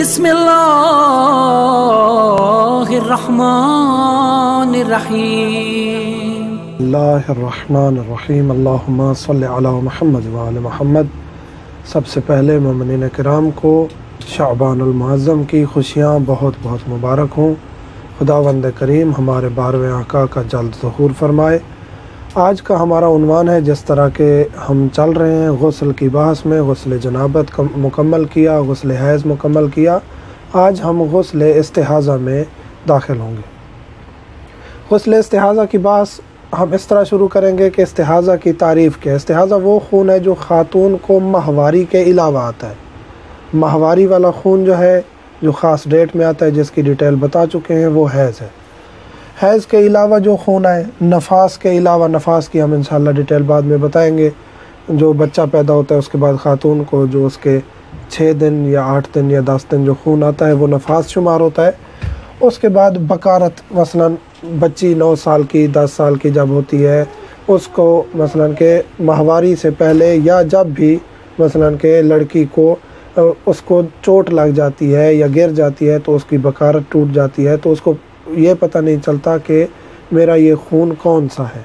बिस्मिल्लाहिर्रहमानिर्रहीम। अल्लाहुम्मा सल्लि अला मुहम्मद व आले मुहम्मद। सबसे पहले मोमिनीन किराम को शाबानुल मुअज़्ज़म की खुशियाँ बहुत बहुत मुबारक हों। खुदावंद करीम हमारे 12वें आका का जल्द ज़ुहूर फरमाए। आज का हमारा उन्वान है, जिस तरह के हम चल रहे हैं गुस्ल की बहस में, गुस्ल जनाबत मुकम्मल किया, गुस्ल हैज़ मुकम्मल किया, आज हम गुस्ल इस्तिहाज़ा में दाखिल होंगे। गुस्ल इस्तिहाज़ा की बहस हम इस तरह शुरू करेंगे कि इस्तिहाज़ा की तारीफ़ क्या है। इस्तिहाज़ा वो खून है जो ख़ातून को माहवारी के अलावा आता है। माहवारी वाला खून जो है, जो ख़ास डेट में आता है, जिसकी डिटेल बता चुके हैं, वो हैज़ है। हैज़ के अलावा जो खून आए, नफास के अलावा, नफास की हम इंशाल्लाह डिटेल बाद में बताएंगे, जो बच्चा पैदा होता है उसके बाद ख़ातून को जो उसके 6 दिन या 8 दिन या 10 दिन जो खून आता है वो नफास शुमार होता है। उसके बाद बकारत, मसलन बच्ची 9 साल की, 10 साल की जब होती है, उसको मसलन के माहवारी से पहले या जब भी मसलन के लड़की को उसको चोट लग जाती है या गिर जाती है तो उसकी बकारत टूट जाती है, तो उसको ये पता नहीं चलता कि मेरा ये खून कौन सा है।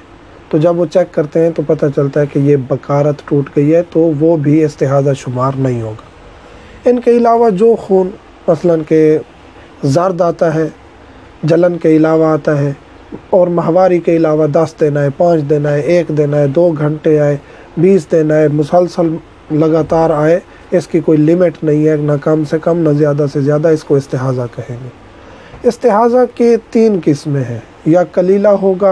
तो जब वो चेक करते हैं तो पता चलता है कि ये बकारत टूट गई है, तो वो भी इस्तिहाज़ा शुमार नहीं होगा। इनके अलावा जो खून मसलन के जर्द आता है, जलन के अलावा आता है, और माहवारी के अलावा 10 दिन आए, 5 दिन आए, 1 दिन आए, 2 घंटे आए, 20 दिन आए, मुसलसल लगातार आए, इसकी कोई लिमिट नहीं है, ना कम से कम ना ज़्यादा से ज़्यादा, इसको इस्तिहाज़ा कहेंगे। इस्तिहाज़ा के 3 किस्में हैं, या कलीला होगा,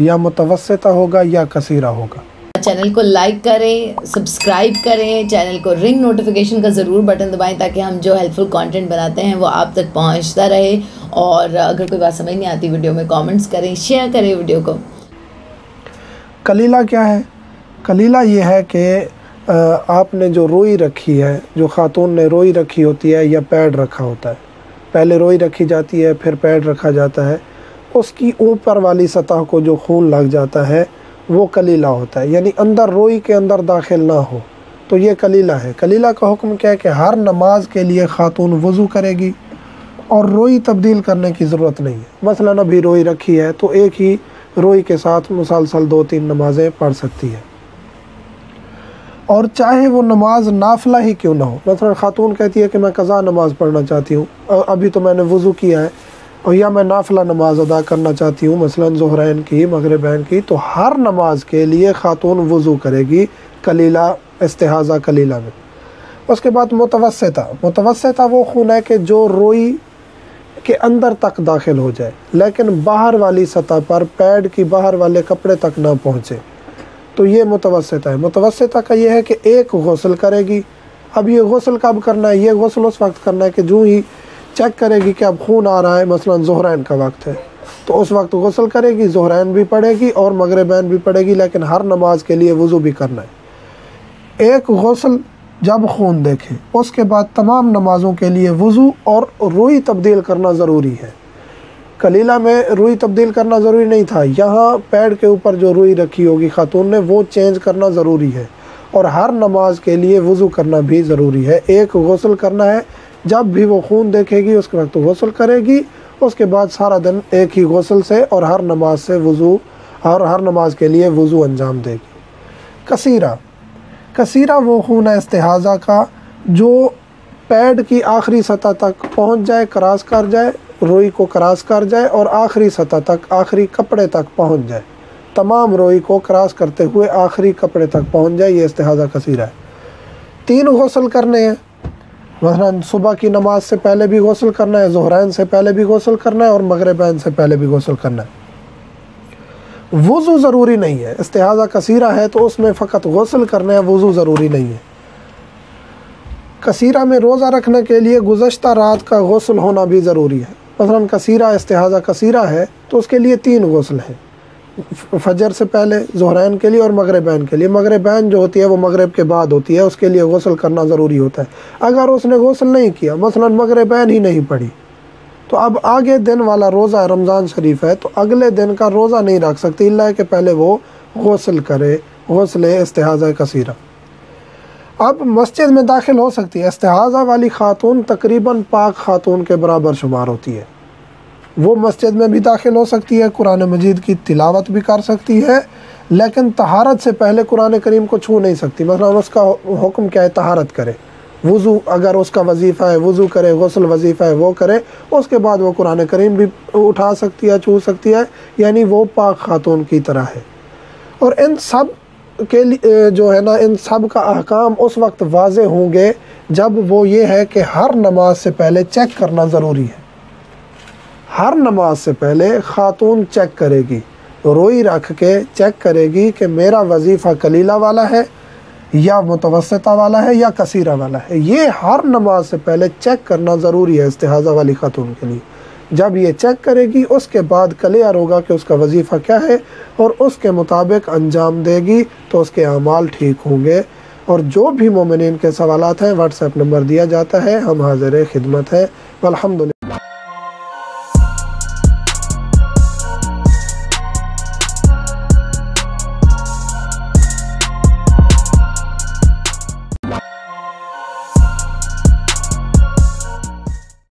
या मुतवस्सिता होगा, या कसीरा होगा। चैनल को लाइक करें, सब्सक्राइब करें, चैनल को रिंग नोटिफिकेशन का ज़रूर बटन दबाएं, ताकि हम जो हेल्पफुल कंटेंट बनाते हैं वो आप तक पहुंचता रहे। और अगर कोई बात समझ नहीं आती वीडियो में कमेंट्स करें, शेयर करें वीडियो को। कलीला क्या है? कलीला ये है कि आपने जो रोई रखी है, जो खातून ने रोई रखी होती है या पैड रखा होता है, पहले रोई रखी जाती है फिर पैड रखा जाता है, उसकी ऊपर वाली सतह को जो खून लग जाता है वो कलीला होता है, यानी अंदर रोई के अंदर दाखिल ना हो, तो ये कलीला है। कलीला का हुक्म क्या है कि हर नमाज के लिए खातून वज़ू करेगी और रोई तब्दील करने की ज़रूरत नहीं है। मसलन अभी रोई रखी है तो एक ही रोई के साथ मुसलसल 2-3 नमाज़ें पढ़ सकती है, और चाहे वो नमाज नाफिला ही क्यों ना हो। मसलन खातून कहती है कि मैं कज़ा नमाज पढ़ना चाहती हूँ, और अभी तो मैंने वज़ू किया है, और या मैं नाफिला नमाज अदा करना चाहती हूँ, मसलन ज़ुहरैन की, मगरिबैन की, तो हर नमाज के लिए खातून वज़ू करेगी कलीला, इस्तिहाज़ा कलीला में। उसके बाद मुतवस्सिता, मुतवस्सिता वो खून है कि जो रोई के अंदर तक दाखिल हो जाए, लेकिन बाहर वाली सतह पर, पैड की बाहर वाले कपड़े तक ना पहुँचे, तो ये मुतवस्सिता है। मुतवस्सिता का ये है कि एक गुस्ल करेगी। अब ये गुस्ल कब करना है? ये गुस्ल उस वक्त करना है कि जो ही चेक करेगी कि अब खून आ रहा है, मसलन ज़ुहरैन का वक्त है, तो उस वक्त गुस्ल करेगी, ज़ुहरैन भी पढ़ेगी और मगरिबैन भी पढ़ेगी, लेकिन हर नमाज के लिए वज़ू भी करना है। एक गुस्ल जब खून देखे, उसके बाद तमाम नमाज़ों के लिए वज़ू और रूई तब्दील करना ज़रूरी है। कलीला में रूई तब्दील करना ज़रूरी नहीं था, यहाँ पैड के ऊपर जो रूई रखी होगी खातून ने, वो चेंज करना ज़रूरी है, और हर नमाज के लिए वज़ू करना भी ज़रूरी है। एक गुस्ल करना है, जब भी वो खून देखेगी उसके वक्त गुस्ल करेगी, उसके बाद सारा दिन एक ही गुस्ल से और हर नमाज से वज़ू, और हर नमाज के लिए वज़ू अंजाम देगी। कसीरा, कसीरा वो खून है इस्तिहाज़ा का जो पैड की आखिरी सतह तक पहुँच जाए, क्रॉस कर जाए, रोई को क्रॉस कर जाए, और आखिरी सतह तक, आखिरी कपड़े तक पहुंच जाए, तमाम रोई को क्रॉस करते हुए आखिरी कपड़े तक पहुंच जाए, ये इस्तिहाज़ा कसीरा है। 3 गुस्ल करने हैं, मसलन सुबह की नमाज से पहले भी गुस्ल करना है, ज़ुहरैन से पहले भी गुस्ल करना है, और मगरिबैन से पहले भी गुस्ल करना है। वज़ू ज़रूरी नहीं है, इस्तिहाज़ा कसीरा है तो उसमें फ़कत गुस्ल करना है, वज़ू ज़रूरी नहीं है। कसीरा में रोज़ा रखने के लिए गुज़श्ता रात का गुस्ल होना भी ज़रूरी है। मसलन कसीरा, इस्तिहाज़ा कसीरा है तो उसके लिए 3 गुस्ल हैं, फजर से पहले, ज़ुहरैन के लिए, और मगरिबैन के लिए। मगरिबैन जो होती है वो मगरिब के बाद होती है, उसके लिए गुस्ल करना ज़रूरी होता है। अगर उसने गुस्ल नहीं किया, मसलन मगरिबैन ही नहीं पड़ी, तो अब आगे दिन वाला रोज़ा रमज़ान शरीफ है, तो अगले दिन का रोज़ा नहीं रख सकती, इल्ला कि पहले वो गुस्ल करे, गुस्ल इस्तिहाज़ा कसीरा। अब मस्जिद में दाखिल हो सकती है। इस्तेहाज़ा वाली खातून तकरीबन पाक खातून के बराबर शुमार होती है। वो मस्जिद में भी दाखिल हो सकती है, कुरान मजीद की तिलावत भी कर सकती है, लेकिन तहारत से पहले कुरान करीम को छू नहीं सकती। मसलन उसका हुक्म क्या है, तहारत करे, वज़ू अगर उसका वजीफ़ा है वज़ू करे, गुस्ल वजीफ़ा है वो करे, उसके बाद वो कुरान करीम भी उठा सकती है, छू सकती है, यानी वो पाक खातून की तरह है। और इन सब के लिए जो है ना, इन सब का अहकाम उस वक्त वाज़े होंगे जब वो ये है कि हर नमाज से पहले चेक करना ज़रूरी है। हर नमाज से पहले खातून चेक करेगी, रोई रख के चेक करेगी कि मेरा वजीफ़ा कलीला वाला है या मुतवस्सिता वाला है या कसीरा वाला है। ये हर नमाज से पहले चेक करना ज़रूरी है इस्तेहाज़ा वाली खातून के लिए। जब ये चेक करेगी उसके बाद क्लियर होगा कि उसका वजीफ़ा क्या है और उसके मुताबिक अंजाम देगी तो उसके अमाल ठीक होंगे। और जो भी मोमिनीन के सवालात हैं व्हाट्सएप नंबर दिया जाता है, हम हाजिर खिदमत हैं। अल्हम्दुलिल्लाह।